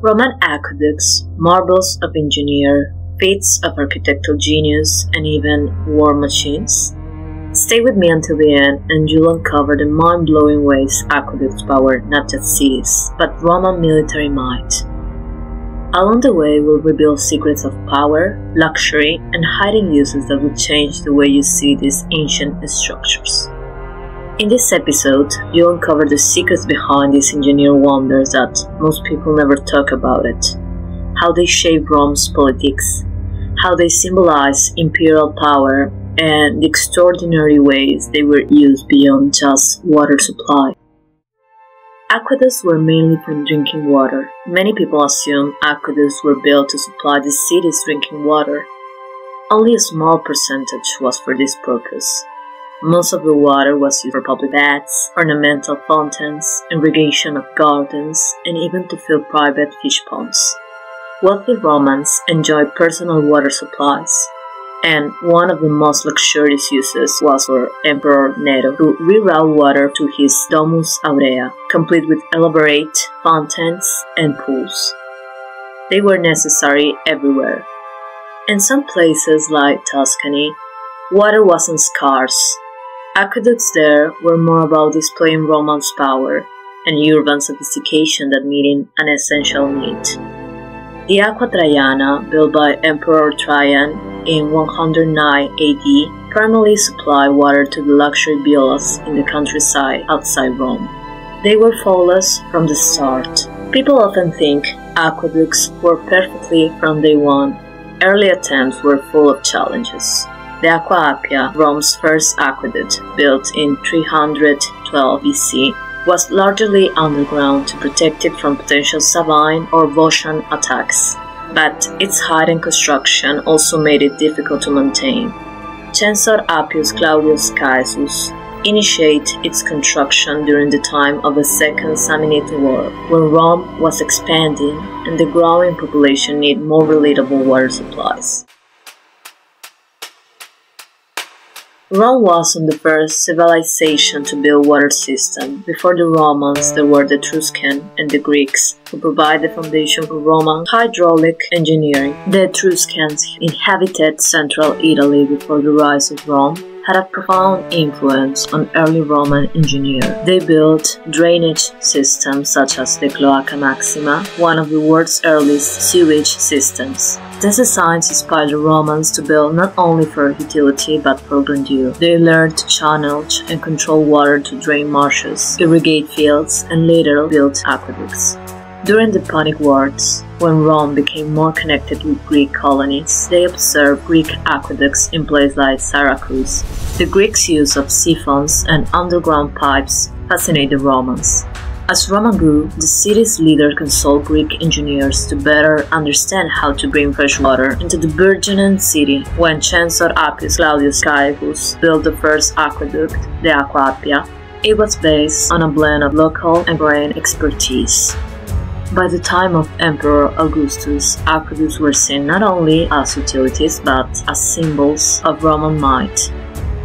Roman aqueducts, marbles of engineer, feats of architectural genius, and even war machines. Stay with me until the end and you'll uncover the mind-blowing ways aqueducts power not just cities, but Roman military might. Along the way, we'll reveal secrets of power, luxury, and hidden uses that will change the way you see these ancient structures. In this episode, you'll uncover the secrets behind these engineering wonders that most people never talk about it, how they shape Rome's politics, how they symbolize imperial power, and the extraordinary ways they were used beyond just water supply. Aqueducts were mainly for drinking water. Many people assume aqueducts were built to supply the city's drinking water. Only a small percentage was for this purpose. Most of the water was used for public baths, ornamental fountains, irrigation of gardens, and even to fill private fish ponds. Wealthy Romans enjoyed personal water supplies, and one of the most luxurious uses was for Emperor Nero, who rerouted water to his Domus Aurea, complete with elaborate fountains and pools. They were necessary everywhere. In some places like Tuscany, water wasn't scarce. Aqueducts there were more about displaying Roman's power and urban sophistication than meeting an essential need. The Aqua Traiana, built by Emperor Trajan in 109 AD, primarily supplied water to the luxury villas in the countryside outside Rome. They were flawless from the start. People often think aqueducts work perfectly from day one. Early attempts were full of challenges. The Aqua Appia, Rome's first aqueduct, built in 312 BC, was largely underground to protect it from potential Sabine or Volscian attacks. But its height and construction also made it difficult to maintain. Censor Appius Claudius Caecus initiated its construction during the time of the Second Samnite War, when Rome was expanding and the growing population needed more relatable water supplies. Rome wasn't the first civilization to build a water system. Before the Romans, there were the Etruscan and the Greeks, who provided the foundation for Roman hydraulic engineering. The Etruscans inhabited central Italy before the rise of Rome, had a profound influence on early Roman engineering. They built drainage systems such as the Cloaca Maxima, one of the world's earliest sewage systems. These designs inspired the Romans to build not only for utility but for grandeur. They learned to channel and control water to drain marshes, irrigate fields, and later built aqueducts. During the Punic Wars, when Rome became more connected with Greek colonies, they observed Greek aqueducts in places like Syracuse. The Greeks' use of siphons and underground pipes fascinated Romans. As Rome grew, the city's leader consulted Greek engineers to better understand how to bring fresh water into the burgeoning city. When Censor Appius Claudius Caecus built the first aqueduct, the Aqua Appia, it was based on a blend of local and foreign expertise. By the time of Emperor Augustus, aqueducts were seen not only as utilities but as symbols of Roman might.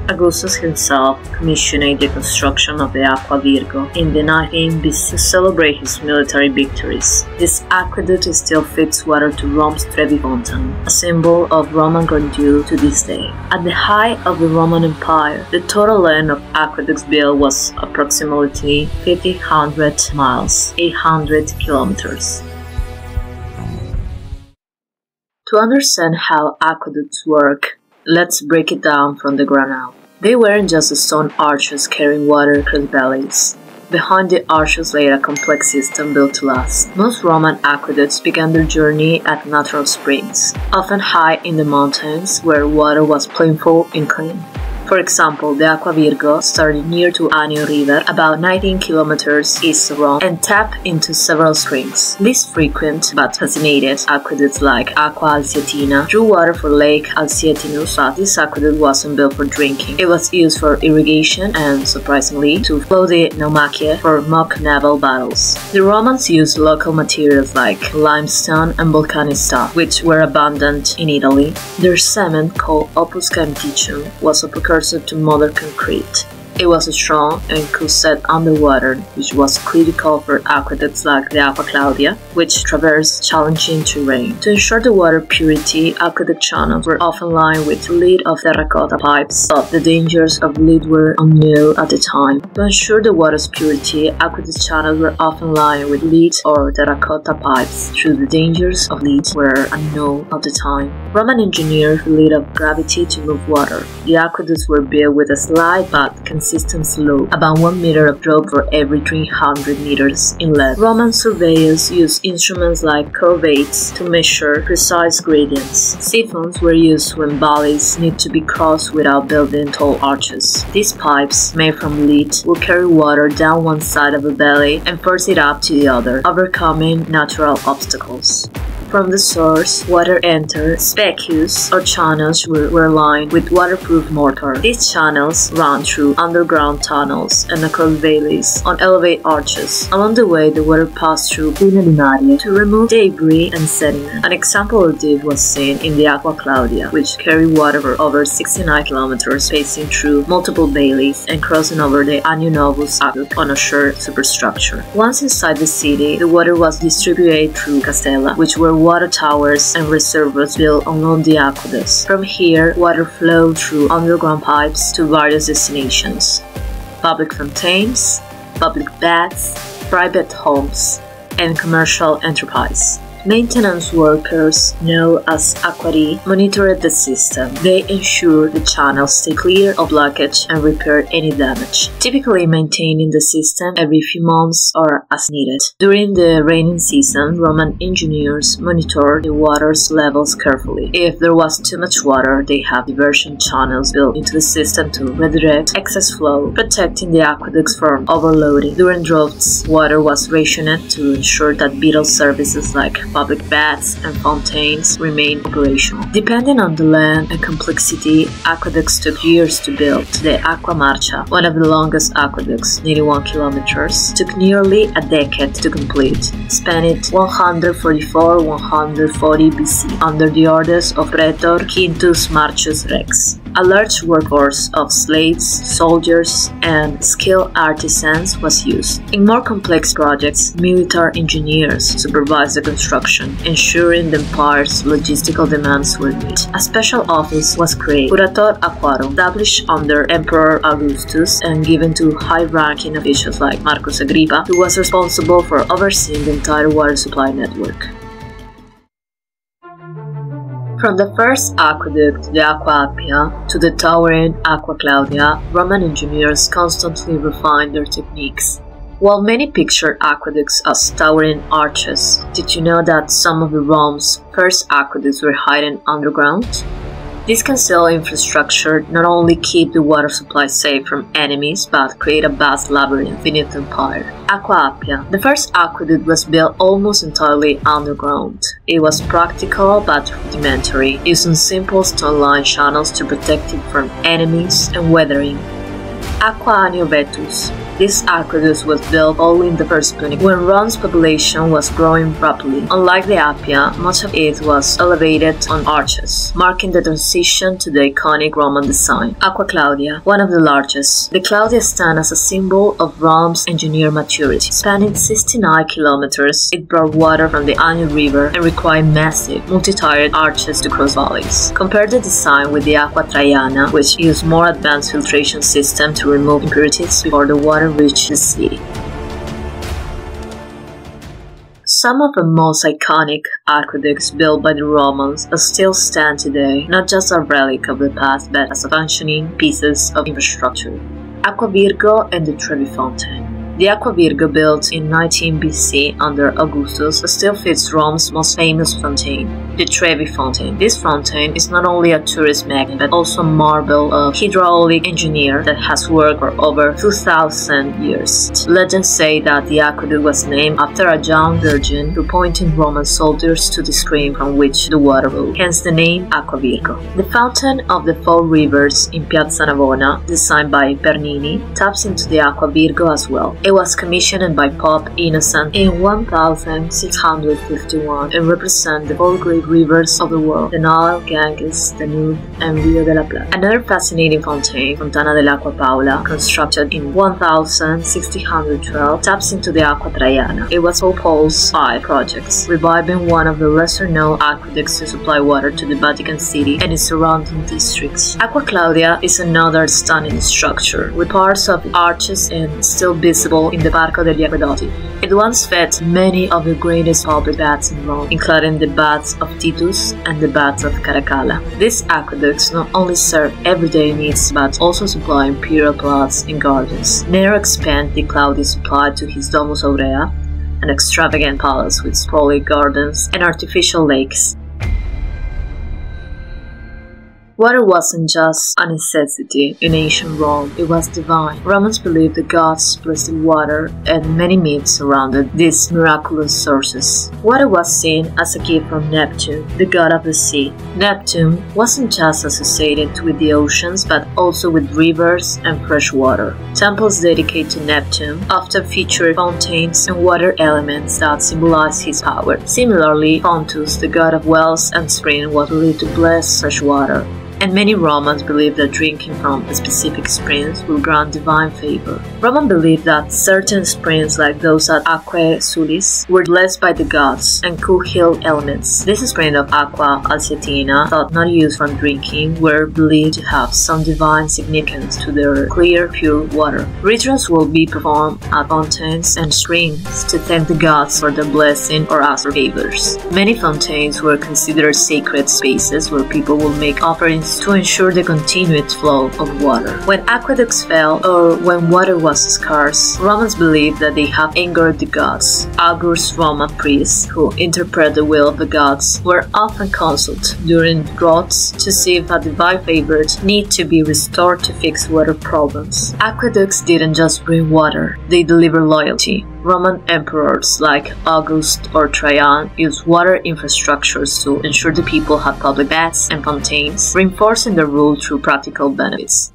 Augustus himself commissioned the construction of the Aqua Virgo in the 19th BC to celebrate his military victories. This aqueduct still feeds water to Rome's Trevi Fountain, a symbol of Roman grandeur to this day. At the height of the Roman Empire, the total length of aqueducts built was approximately 500 miles, 800 kilometers. To understand how aqueducts work, let's break it down from the ground up. They weren't just stone arches carrying water across valleys. Behind the arches lay a complex system built to last. Most Roman aqueducts began their journey at natural springs, often high in the mountains where water was plentiful and clean. For example, the Aqua Virgo started near to Anio River, about 19 kilometers east of Rome, and tapped into several springs. Least frequent but fascinating aqueducts like Aqua Alsietina drew water for Lake Alsietino, but this aqueduct wasn't built for drinking. It was used for irrigation and, surprisingly, to flow the Naumachiae for mock naval battles. The Romans used local materials like limestone and volcanic stuff, which were abundant in Italy. Their cement, called Opus Caementicium, was a precursor to modern concrete. It was strong and could set underwater, which was critical for aqueducts like the Aqua Claudia, which traversed challenging terrain. To ensure the water purity, aqueduct channels were often lined with lead of terracotta pipes, but the dangers of lead were unknown at the time. To ensure the water's purity, aqueduct channels were often lined with lead or terracotta pipes, though the dangers of lead were unknown at the time. Roman engineers relied on gravity to move water. The aqueducts were built with a slight but consistent slope, about 1 meter of drop for every 300 meters in length. Roman surveyors used instruments like curvates to measure precise gradients. Siphons were used when valleys need to be crossed without building tall arches. These pipes, made from lead, would carry water down one side of a valley and force it up to the other, overcoming natural obstacles. From the source, water entered specus or channels were lined with waterproof mortar. These channels ran through underground tunnels and across valleys on elevated arches. Along the way, the water passed through binarinas to remove debris and sediment. An example of this was seen in the Aqua Claudia, which carried water for over 69 kilometers, passing through multiple valleys and crossing over the Anio Novus aqueduct on a shared superstructure. Once inside the city, the water was distributed through Castella, which were water towers and reservoirs built along the aqueducts. From here, water flowed through underground pipes to various destinations: public fountains, public baths, private homes, and commercial enterprise. Maintenance workers, known as aquarii, monitored the system. They ensured the channels stay clear of blockage and repaired any damage, typically maintaining the system every few months or as needed. During the rainy season, Roman engineers monitored the water's levels carefully. If there was too much water, they had diversion channels built into the system to redirect excess flow, protecting the aqueducts from overloading. During droughts, water was rationed to ensure that vital services like public baths and fountains remain operational. Depending on the land and complexity, aqueducts took years to build. The Aqua Marcia, one of the longest aqueducts, 91 kilometers, took nearly a decade to complete, spanning 144–140 BC under the orders of Curator Quintus Marcius Rex. A large workforce of slaves, soldiers, and skilled artisans was used. In more complex projects, military engineers supervised the construction, ensuring the empire's logistical demands were met. A special office was created, Curator Aquarum, established under Emperor Augustus and given to high-ranking officials like Marcus Agrippa, who was responsible for overseeing the entire water supply network. From the first aqueduct, the Aqua Appia, to the towering Aqua Claudia, Roman engineers constantly refined their techniques. While many picture aqueducts as towering arches, did you know that some of Rome's first aqueducts were hidden underground? This concealed infrastructure not only kept the water supply safe from enemies, but created a vast labyrinth beneath the empire. Aqua Appia. The first aqueduct was built almost entirely underground. It was practical but rudimentary, using simple stone-lined channels to protect it from enemies and weathering. Aqua Novus. This aqueduct was built only in the first Punic Wars, when Rome's population was growing rapidly. Unlike the Appia, much of it was elevated on arches, marking the transition to the iconic Roman design. Aqua Claudia, one of the largest. The Claudia stands as a symbol of Rome's engineering maturity. Spanning 69 kilometers, it brought water from the Anio River and required massive, multi-tiered arches to cross valleys. Compare the design with the Aqua Traiana, which used more advanced filtration system to remove impurities before the water reached the sea. Some of the most iconic aqueducts built by the Romans still stand today, not just a relic of the past, but as functioning pieces of infrastructure. Aqua Virgo and the Trevi Fountain. The Aqua Virgo, built in 19 BC under Augustus, still fits Rome's most famous fountain, the Trevi Fountain. This fountain is not only a tourist magnet but also a marvel of hydraulic engineering that has worked for over 2,000 years. Legends say that the aqueduct was named after a young virgin who pointed Roman soldiers to the stream from which the water flowed, hence the name Aqua Virgo. The Fountain of the Four Rivers in Piazza Navona, designed by Bernini, taps into the Aqua Virgo as well. It was commissioned by Pope Innocent in 1651 and represents the four great rivers of the world: the Nile, Ganges, Danube, and Rio de la Plata. Another fascinating fountain, Fontana dell'Acqua Paola, constructed in 1612, taps into the Aqua Traiana. It was Pope's five projects, reviving one of the lesser-known aqueducts to supply water to the Vatican City and its surrounding districts. Aqua Claudia is another stunning structure, with parts of arches and still visible in the Parco degli Acquedotti. It once fed many of the greatest public baths in Rome, including the baths of Titus and the baths of Caracalla. These aqueducts not only serve everyday needs but also supply imperial plots and gardens. Nero expanded the Claudia supply to his Domus Aurea, an extravagant palace with sprawling gardens and artificial lakes. Water wasn't just a necessity in ancient Rome, it was divine. Romans believed the gods blessed water, and many myths surrounded these miraculous sources. Water was seen as a gift from Neptune, the god of the sea. Neptune wasn't just associated with the oceans, but also with rivers and fresh water. Temples dedicated to Neptune often featured fountains and water elements that symbolized his power. Similarly, Pontus, the god of wells and spring, was believed to bless fresh water, and many Romans believed that drinking from specific springs will grant divine favor. Romans believed that certain springs, like those at Aquae Sulis, were blessed by the gods and could heal ailments. This spring of Aqua Alsietina, though not used for drinking, were believed to have some divine significance to their clear, pure water. Rituals will be performed at fountains and springs to thank the gods for their blessing or ask for favors. Many fountains were considered sacred spaces where people would make offerings to ensure the continued flow of water. When aqueducts fell or when water was scarce, Romans believed that they had angered the gods. August Roman priests, who interpret the will of the gods, were often consulted during droughts to see if a divine favor need to be restored to fix water problems. Aqueducts didn't just bring water, they delivered loyalty. Roman emperors like Augustus or Trajan used water infrastructures to ensure the people had public baths and fountains, reinforcing the rule through practical benefits.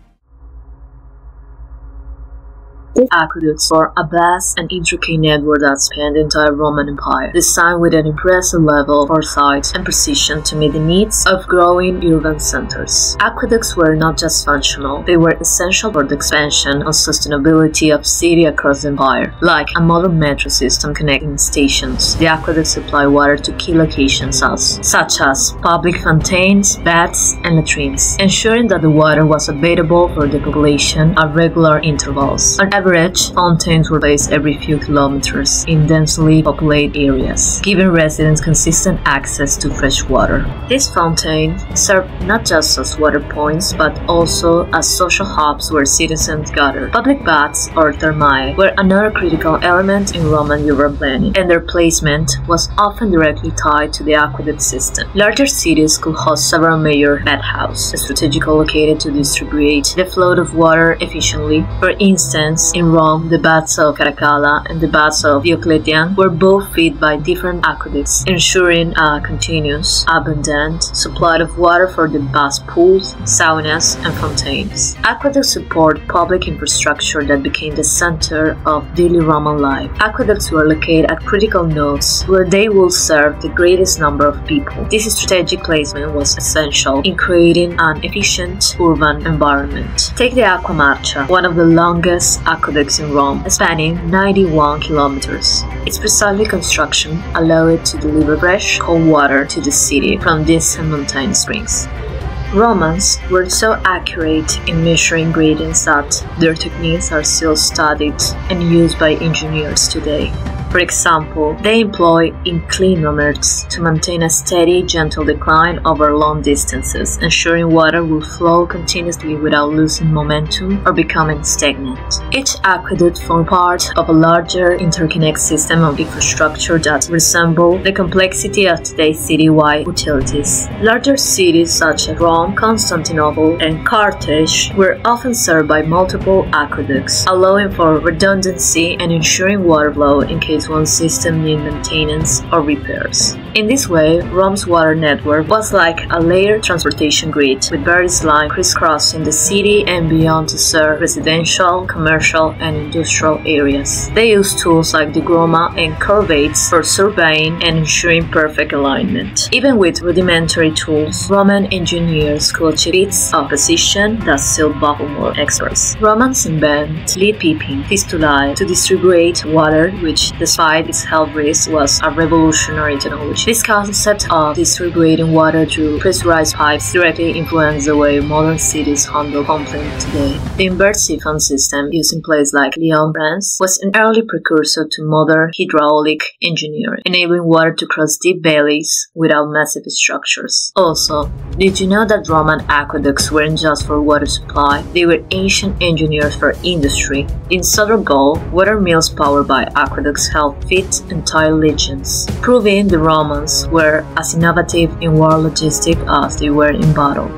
These aqueducts were a vast and intricate network that spanned the entire Roman Empire, designed with an impressive level of foresight and precision to meet the needs of growing urban centers. Aqueducts were not just functional, they were essential for the expansion and sustainability of cities across the empire. Like a modern metro system connecting stations, the aqueducts supply water to key locations such as public fountains, baths, and latrines, ensuring that the water was available for the population at regular intervals. On average, fountains were placed every few kilometers in densely populated areas, giving residents consistent access to fresh water. These fountains served not just as water points but also as social hubs where citizens gathered. Public baths or thermae were another critical element in Roman urban planning, and their placement was often directly tied to the aqueduct system. Larger cities could host several major bathhouses, strategically located to distribute the flow of water efficiently. For instance, in Rome, the baths of Caracalla and the baths of Diocletian were both fed by different aqueducts, ensuring a continuous, abundant supply of water for the vast pools, saunas, and fountains. Aqueducts support public infrastructure that became the center of daily Roman life. Aqueducts were located at critical nodes where they would serve the greatest number of people. This strategic placement was essential in creating an efficient urban environment. Take the Aqua Marcia, one of the longest aqueducts in Rome, spanning 91 kilometers. Its precise construction allowed it to deliver fresh, cold water to the city from distant mountain springs. Romans were so accurate in measuring gradients that their techniques are still studied and used by engineers today. For example, they employ inclinometers to maintain a steady, gentle decline over long distances, ensuring water will flow continuously without losing momentum or becoming stagnant. Each aqueduct formed part of a larger interconnected system of infrastructure that resembled the complexity of today's city-wide utilities. Larger cities such as Rome, Constantinople, and Carthage were often served by multiple aqueducts, allowing for redundancy and ensuring water flow in case if one system needed maintenance or repairs. In this way, Rome's water network was like a layered transportation grid, with various lines crisscrossing the city and beyond to serve residential, commercial and industrial areas. They used tools like the groma and curvates for surveying and ensuring perfect alignment. Even with rudimentary tools, Roman engineers could achieve feats of precision that still baffled more experts. Romans invented lead piping fistulae to distribute water, which, despite its health risk, was a revolutionary technology. This concept of distributing water through pressurized pipes directly influenced the way modern cities handle complaints today. The inverted siphon system used in places like Lyon, France, was an early precursor to modern hydraulic engineering, enabling water to cross deep valleys without massive structures. Also, did you know that Roman aqueducts weren't just for water supply? They were ancient engineers for industry. In southern Gaul, water mills powered by aqueducts helped feed entire legions, proving the Romans were as innovative in war logistics as they were in battle.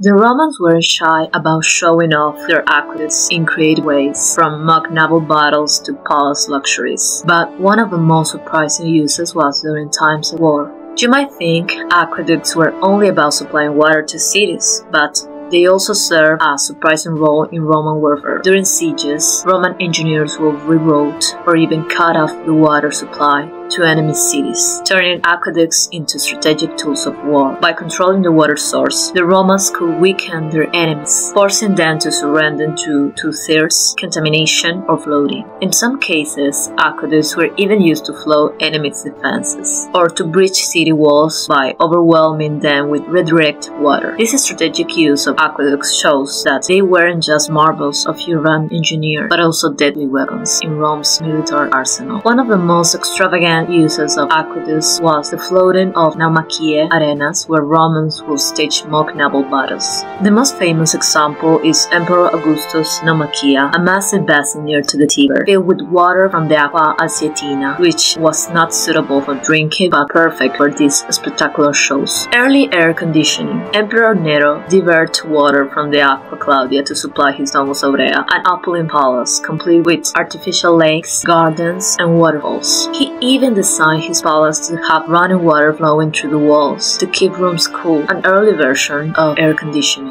The Romans weren't shy about showing off their aqueducts in creative ways, from mock naval battles to palace luxuries, but one of the most surprising uses was during times of war. You might think aqueducts were only about supplying water to cities, but they also served a surprising role in Roman warfare. During sieges, Roman engineers would reroute or even cut off the water supply to enemy cities, turning aqueducts into strategic tools of war. By controlling the water source, the Romans could weaken their enemies, forcing them to surrender to thirst, contamination, or flooding. In some cases, aqueducts were even used to flood enemies' defenses, or to breach city walls by overwhelming them with redirected water. This strategic use of aqueducts shows that they weren't just marvels of human engineering, but also deadly weapons in Rome's military arsenal. One of the most extravagant uses of aqueducts was the flooding of Naumachiae arenas, where Romans would stage mock naval battles. The most famous example is Emperor Augustus' Naumachiae, a massive basin near to the Tiber, filled with water from the Aqua Alsietina, which was not suitable for drinking but perfect for these spectacular shows. Early air conditioning. Emperor Nero diverted water from the Aqua Claudia to supply his Domus Aurea, an opulent palace complete with artificial lakes, gardens, and waterfalls. He even designed his palace to have running water flowing through the walls to keep rooms cool, an early version of air conditioning.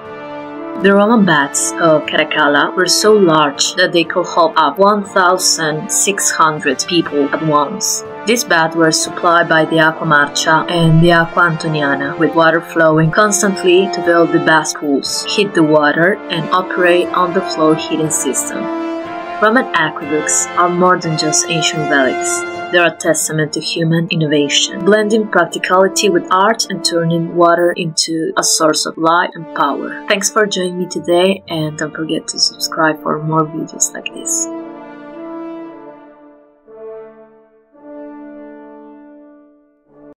The Roman baths of Caracalla were so large that they could hold up 1,600 people at once. These baths were supplied by the Aqua Marcia and the Aqua Antoniana, with water flowing constantly to fill the bath pools, heat the water, and operate on the floor heating system. Roman aqueducts are more than just ancient relics. They're a testament to human innovation, blending practicality with art and turning water into a source of light and power. Thanks for joining me today, and don't forget to subscribe for more videos like this.